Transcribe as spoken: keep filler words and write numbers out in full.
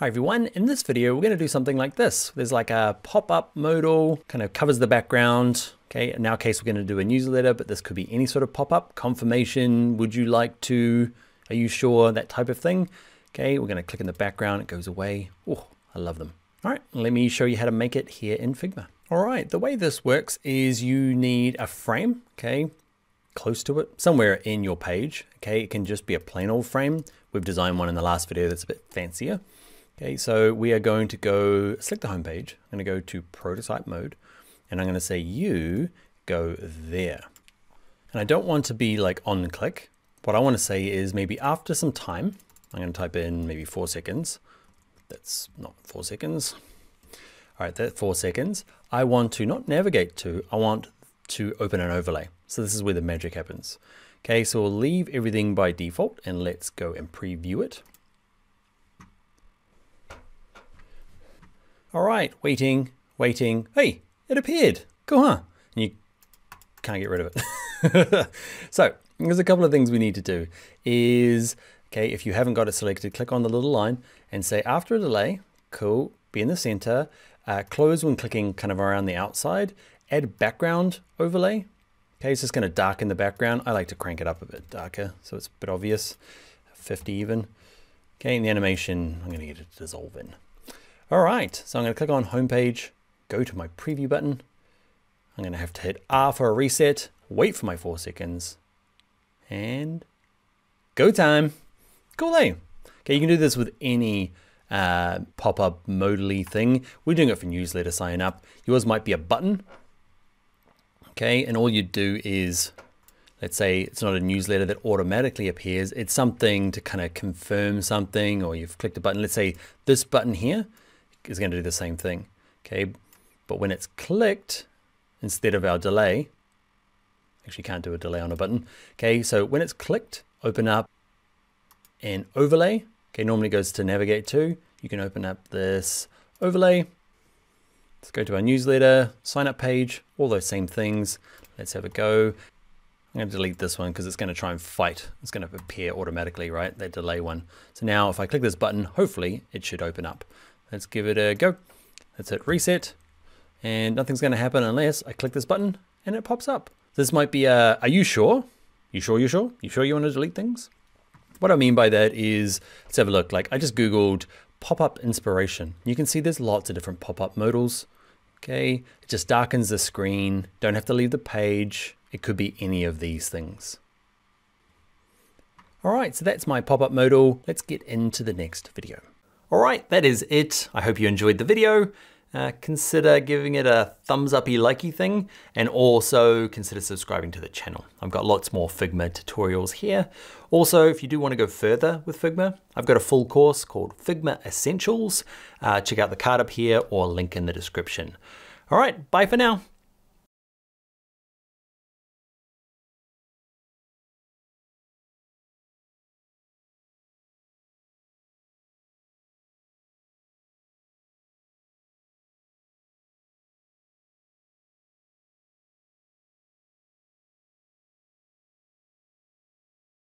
Hi everyone, in this video we're going to do something like this. There's like a pop-up modal, kind of covers the background. Okay, in our case we're going to do a newsletter, but this could be any sort of pop-up, confirmation, would you like to, are you sure, that type of thing. Okay, we're going to click in the background, it goes away. Oh, I love them. All right, let me show you how to make it here in Figma. All right, the way this works is you need a frame, okay, close to it, somewhere in your page. Okay, it can just be a plain old frame. We've designed one in the last video that's a bit fancier. Okay, so we are going to go, select the home page. I'm going to go to prototype mode and I'm going to say you go there. And I don't want to be like on click. What I want to say is maybe after some time, I'm going to type in maybe four seconds. That's not four seconds. All right, that's four seconds. I want to not navigate to, I want to open an overlay. So this is where the magic happens. Okay, so we'll leave everything by default and let's go and preview it. All right, waiting, waiting. Hey, it appeared. Cool, huh? And you can't get rid of it. So there's a couple of things we need to do is, okay, if you haven't got it selected, click on the little line and say after a delay, cool, be in the center, uh, close when clicking kind of around the outside, add background overlay. Okay, it's just gonna darken the background. I like to crank it up a bit darker, so it's a bit obvious, fifty even. Okay, and the animation, I'm gonna get it to dissolve in. All right, so I'm going to click on homepage, go to my preview button. I'm going to have to hit R for a reset, wait for my four seconds, and go time. Cool, eh? Okay, you can do this with any uh, pop-up modally thing. We're doing it for newsletter sign up. Yours might be a button. Okay, and all you do is, let's say it's not a newsletter that automatically appears. It's something to kind of confirm something, or you've clicked a button. Let's say this button here is going to do the same thing, okay? But when it's clicked, instead of our delay, actually can't do a delay on a button, okay? So when it's clicked, open up an overlay, okay? Normally goes to navigate to. You can open up this overlay. Let's go to our newsletter, sign up page, all those same things. Let's have a go. I'm going to delete this one because it's going to try and fight. It's going to appear automatically, right? That delay one. So now if I click this button, hopefully it should open up. Let's give it a go. Let's hit reset. And nothing's going to happen unless I click this button and it pops up. This might be a, are you sure? You sure, you sure? You sure you want to delete things? What I mean by that is, let's have a look. Like I just Googled pop-up inspiration. You can see there's lots of different pop-up modals. Okay. It just darkens the screen. Don't have to leave the page. It could be any of these things. All right. So that's my pop-up modal. Let's get into the next video. All right, that is it. I hope you enjoyed the video. Uh, consider giving it a thumbs up-y, likey thing, and also consider subscribing to the channel. I've got lots more Figma tutorials here. Also, if you do want to go further with Figma, I've got a full course called Figma Essentials. Uh, check out the card up here or link in the description. All right, bye for now.